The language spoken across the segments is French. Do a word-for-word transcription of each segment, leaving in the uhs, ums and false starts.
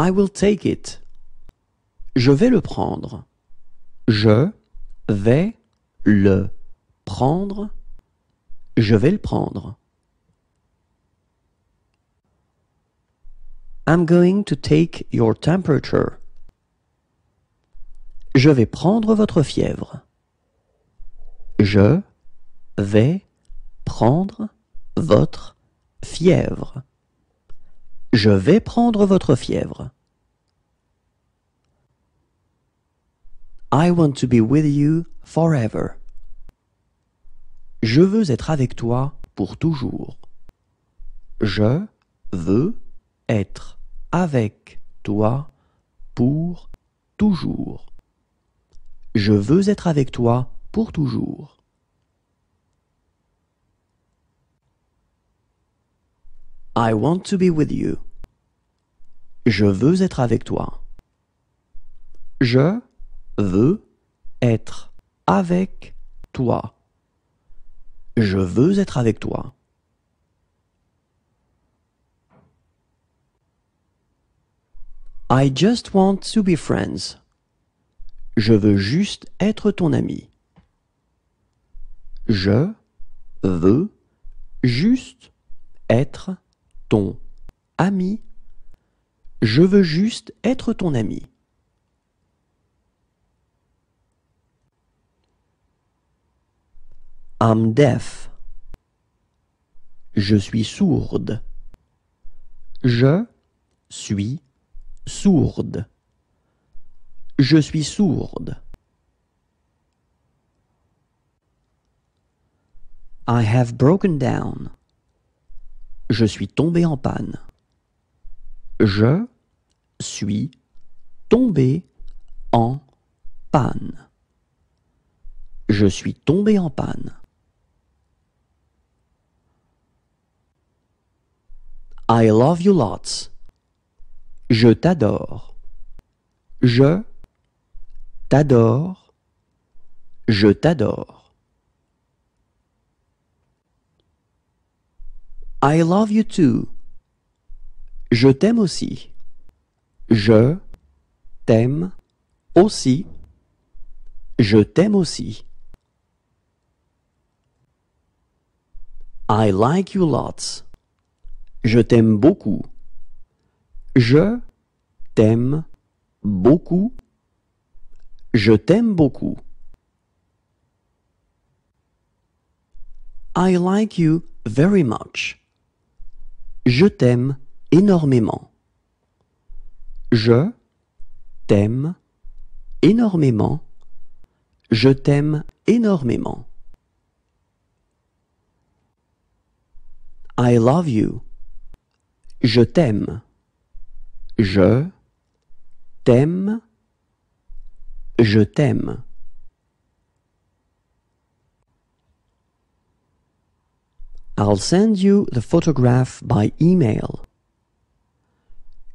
I will take it. Je vais le prendre. Je vais le prendre. Je vais le prendre. I'm going to take your temperature. Je vais prendre votre fièvre. Je vais prendre votre fièvre. Je vais prendre votre fièvre. I want to be with you forever. Je veux être avec toi pour toujours. Je veux être avec toi pour toujours. Je veux être avec toi pour toujours. I want to be with you. Je veux être avec toi. Je veux être avec toi. Je veux être avec toi. I just want to be friends. Je veux juste être ton ami. Je veux juste être ton ami. Je veux juste être ton ami. I'm deaf. Je suis sourde. Je suis sourde. Je suis sourde. I have broken down. Je suis tombé en panne. Je suis tombé en panne. Je suis tombé en panne. I love you lots. Je t'adore. Je t'adore. Je t'adore. I love you too. Je t'aime aussi. Je t'aime aussi. Je t'aime aussi. I like you lots. Je t'aime beaucoup. Je t'aime beaucoup. Je t'aime beaucoup. I like you very much. Je t'aime énormément. Je t'aime énormément. Je t'aime énormément. I love you. Je t'aime. Je t'aime. Je t'aime. I'll send you the photograph by email.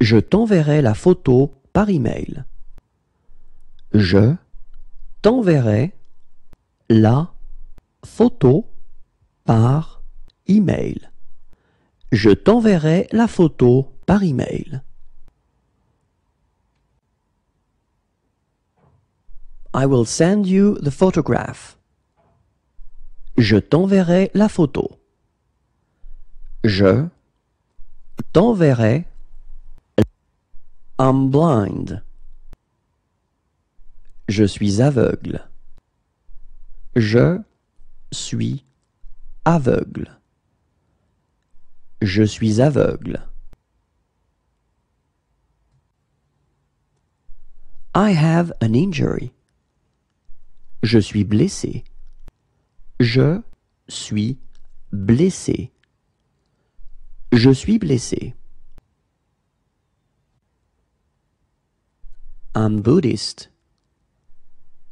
Je t'enverrai la photo par email. Je t'enverrai la photo par email. Je t'enverrai la photo par email. I will send you the photograph. Je t'enverrai la photo. Je t'enverrai. I'm blind. Je suis aveugle. Je suis aveugle. Je suis aveugle. I have an injury. Je suis blessé. Je suis blessé. Je suis blessé. I'm Buddhist.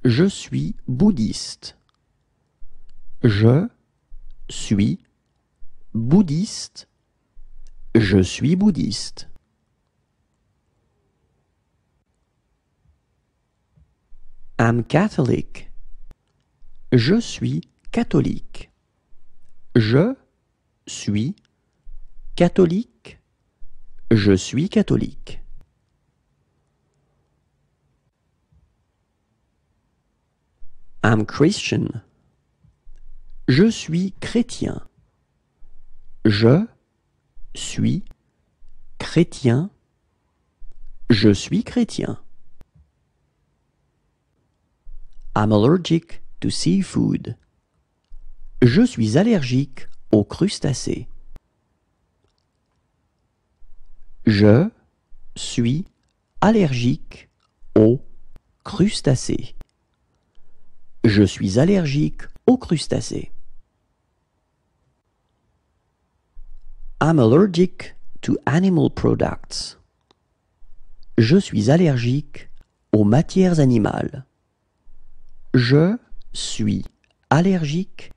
Je suis bouddhiste. Je suis bouddhiste. Je suis bouddhiste. I'm Catholic. Je suis catholique. Je suis catholique. Je suis catholique. I'm Christian. Je suis chrétien. Je suis chrétien. Je suis chrétien. I'm allergic to seafood. Je suis allergique aux crustacés. Je suis allergique aux crustacés. Je suis allergique aux crustacés. I'm allergic to animal products. Je suis allergique aux matières animales. Je suis allergique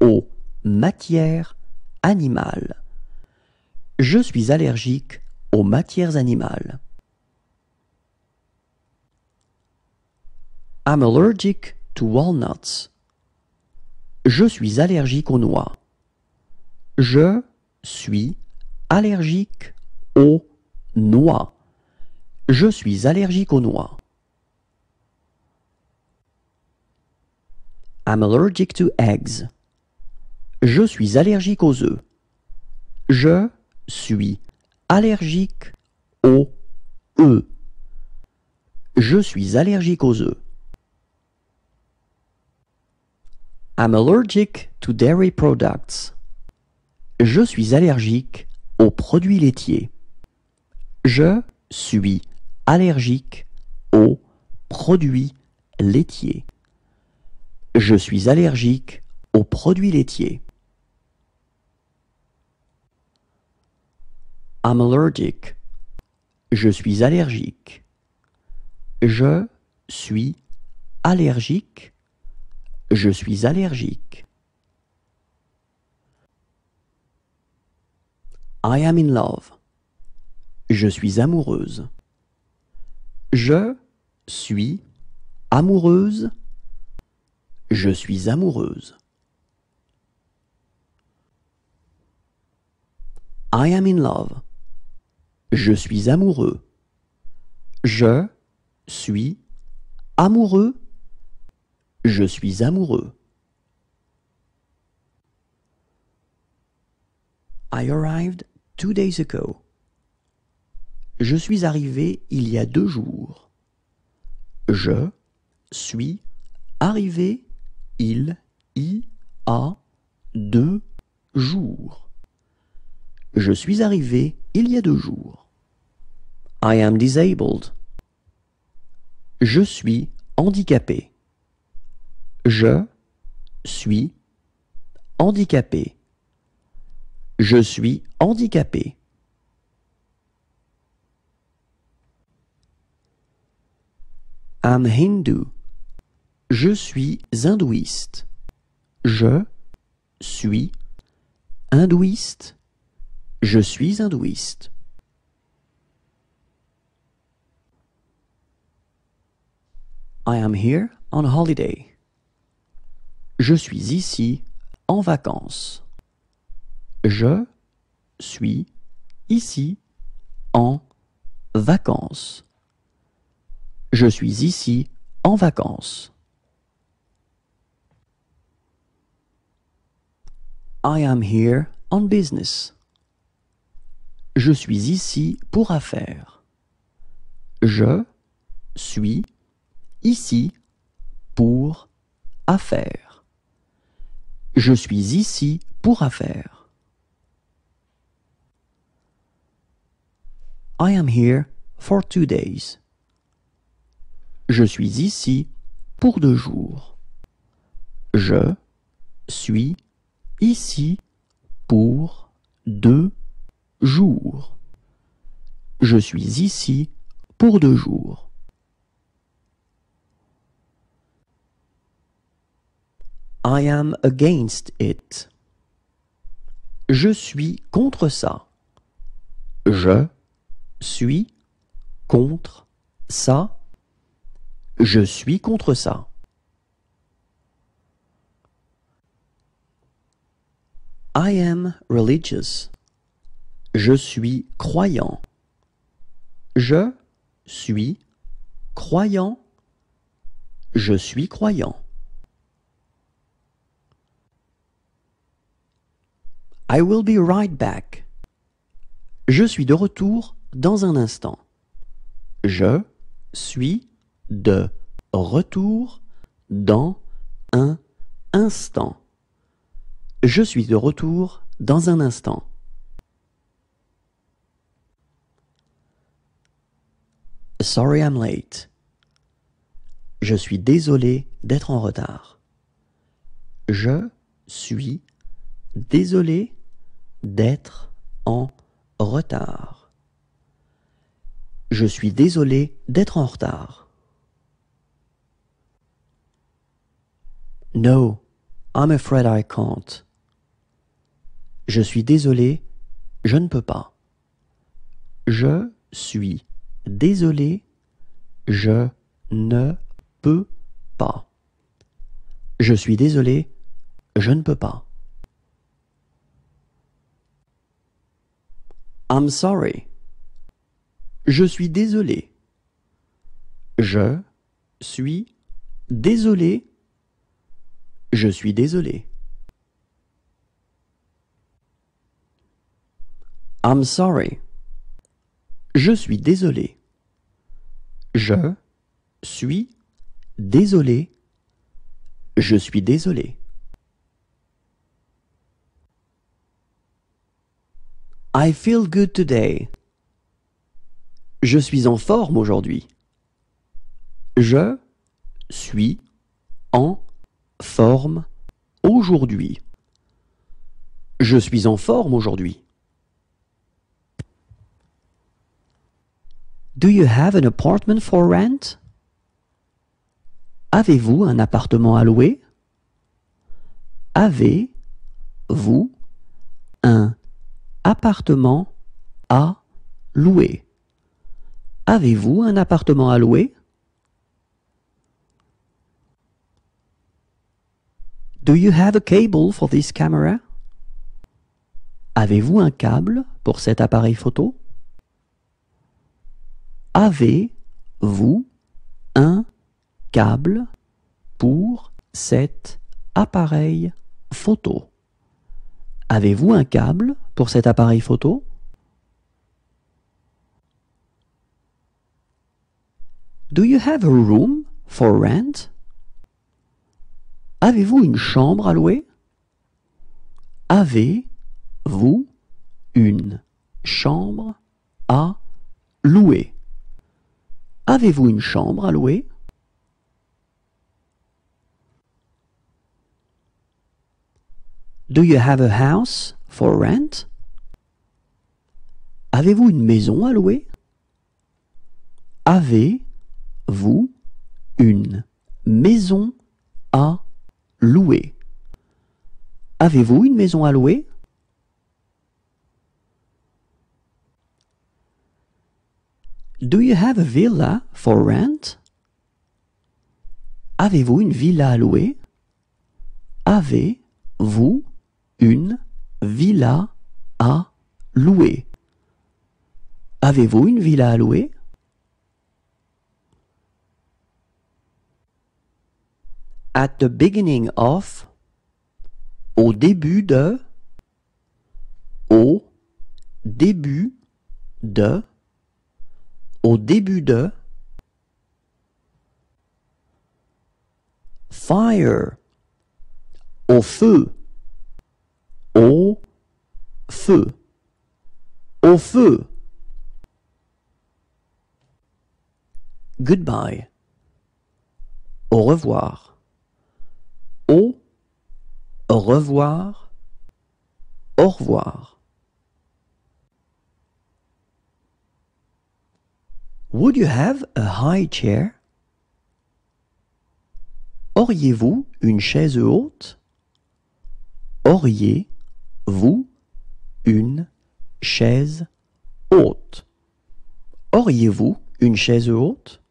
aux matières animales. Je suis allergique aux matières animales. I'm allergic to walnuts. Je suis allergique aux noix. Je suis allergique aux noix. Je suis allergique aux noix. I'm allergic to eggs. Je suis allergique aux œufs. Je suis allergique aux œufs. Je suis allergique aux œufs. I'm allergic to dairy products. Je suis allergique aux produits laitiers. Je suis allergique aux produits laitiers. Je suis allergique aux produits laitiers. I'm allergic. Je suis allergique. Je suis allergique. Je suis allergique. I am in love. Je suis amoureuse. Je suis amoureuse. Je suis amoureuse. I am in love. Je suis amoureux. Je suis amoureux. Je suis amoureux. I arrived two days ago. Je suis arrivé il y a deux jours. Je suis arrivé il y a deux jours. Je suis arrivé il y a deux jours. I am disabled. Je suis handicapé. Je suis handicapé. Je suis handicapé. I'm Hindu. Je suis hindouiste. Je suis hindouiste. Je suis hindouiste. I am here on holiday. Je suis ici en vacances. Je suis ici en vacances. Je suis ici en vacances. I am here on business. Je suis ici pour affaires. Je suis ici pour affaires. Je suis ici pour affaires. I am here for two days. Je suis ici pour deux jours. Je suis ici pour deux jours. Je suis ici pour deux jours. I am against it. Je suis contre ça. Je suis contre ça. Je suis contre ça. I am religious. Je suis croyant. Je suis croyant. Je suis croyant. I will be right back. Je suis de retour dans un instant. Je suis de retour dans un instant. Je suis de retour dans un instant. Sorry I'm late. Je suis désolé d'être en retard. Je suis désolé d'être en retard. Je suis désolé d'être en retard. No, I'm afraid I can't. Je suis désolé, je ne peux pas. Je suis désolé, je ne peux pas. Je suis désolé, je ne peux pas. I'm sorry. Je suis désolé. Je suis désolé. Je suis désolé. I'm sorry. Je suis désolé. Je suis désolé. Je suis désolé. I feel good today. Je suis en forme aujourd'hui. Je suis en forme aujourd'hui. Je suis en forme aujourd'hui. Do you have an apartment for rent? Avez-vous un appartement à louer? Avez-vous un appartement à louer? Avez-vous un appartement à louer? Do you have a cable for this camera? Avez-vous un câble pour cet appareil photo? Avez-vous un câble pour cet appareil photo? Avez-vous un câble pour cet appareil photo? Do you have a room for rent? Avez-vous une chambre à louer? Avez-vous une chambre à louer? Avez-vous une chambre à louer? Do you have a house for rent? Avez-vous une maison à louer? Avez-vous une maison à louer? Avez-vous une maison à louer? Do you have a villa for rent? Avez-vous une villa à louer? Avez-vous une villa à louer? Avez-vous une villa à louer? At the beginning of. Au début de. Au début de. Au début de. Fire. Au feu. Au feu. Au feu. Goodbye. Au revoir. Au revoir. Au revoir. Would you have a high chair? Auriez-vous une chaise haute? Auriez-vous une chaise haute? Auriez-vous une chaise haute?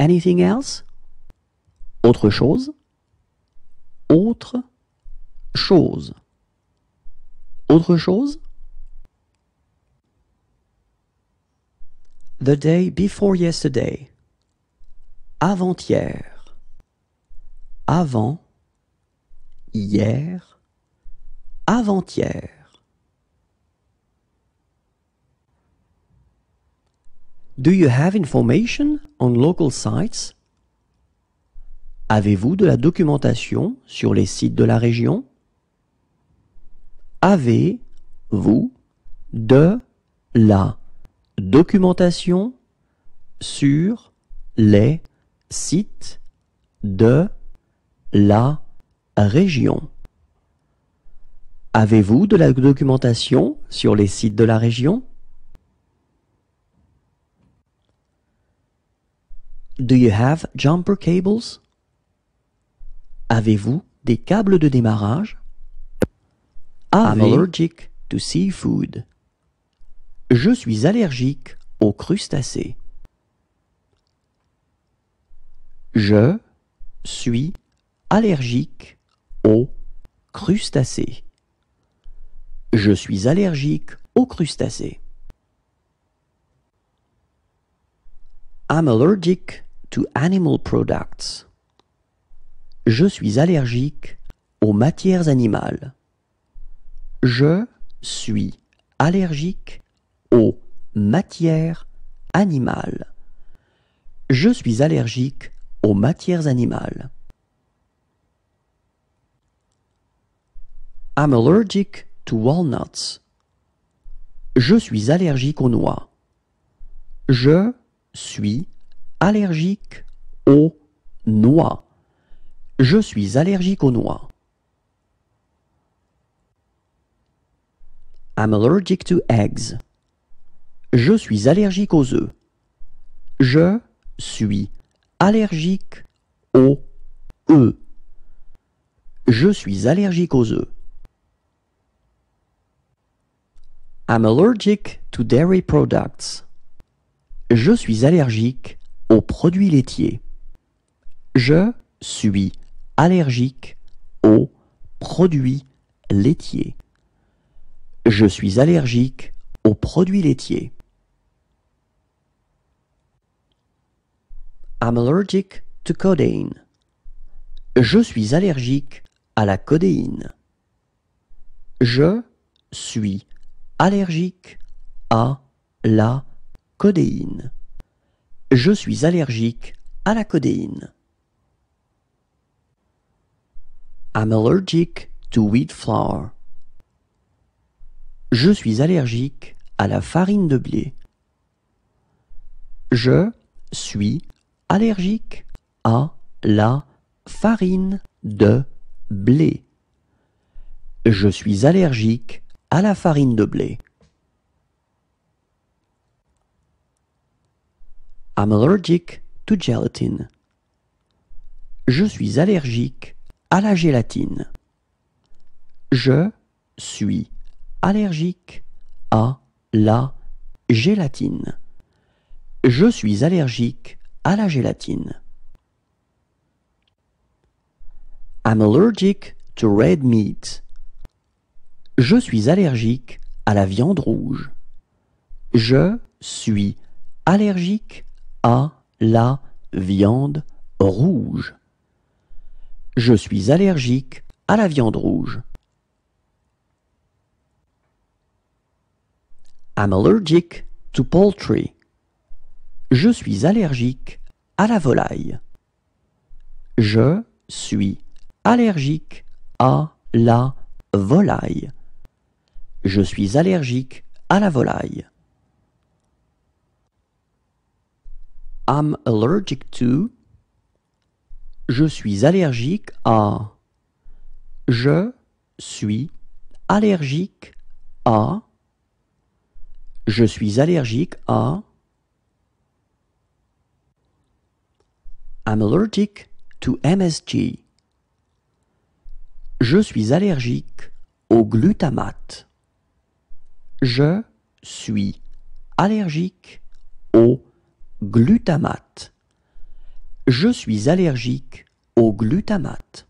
Anything else? Autre chose? Autre chose? Autre chose? The day before yesterday. Avant-hier. Avant-hier. hier, avant-hier. Do you have information on local sites? Avez-vous de la documentation sur les sites de la région? Avez-vous de la documentation sur les sites de la région? Avez-vous de la documentation sur les sites de la région? Do you have jumper cables? Avez-vous des câbles de démarrage? I'm allergic to seafood. Je suis allergique aux crustacés. Je suis allergique aux crustacés. Je suis allergique aux crustacés. I'm allergic to animal products. Je suis allergique aux matières animales. Je suis allergique aux matières animales. Je suis allergique aux matières animales. I'm allergic to walnuts. Je suis allergique aux noix. Je suis allergique aux noix. Je suis allergique aux noix. I'm allergic to eggs. Je suis allergique aux œufs. Je suis allergique aux œufs. Je suis allergique aux œufs. I'm allergic to dairy products. Je suis allergique aux produits laitiers. Je suis allergique aux produits laitiers. Je suis allergique aux produits laitiers. I'm allergic to codeine. Je suis allergique à la codéine. Je suis allergique à la codéine. Je suis allergique à la codéine. I'm allergic to wheat flour. Je suis allergique à la farine de blé. Je suis allergique à la farine de blé. Je suis allergique à la farine de blé. I'm allergic to gelatin. Je suis allergique à la gélatine. Je suis allergique à la gélatine. Je suis allergique à la gélatine. I'm allergic to red meat. Je suis allergique à la viande rouge. Je suis allergique à la viande rouge. Je suis allergique à la viande rouge. I'm allergic to poultry. Je suis allergique à la volaille. Je suis allergique à la volaille. Je suis allergique à la volaille. I'm allergic to. Je suis allergique à. Je suis allergique à. Je suis allergique à. I'm allergic to M S G. Je suis allergique au glutamate. Je suis allergique au glutamate. Je suis allergique au glutamate.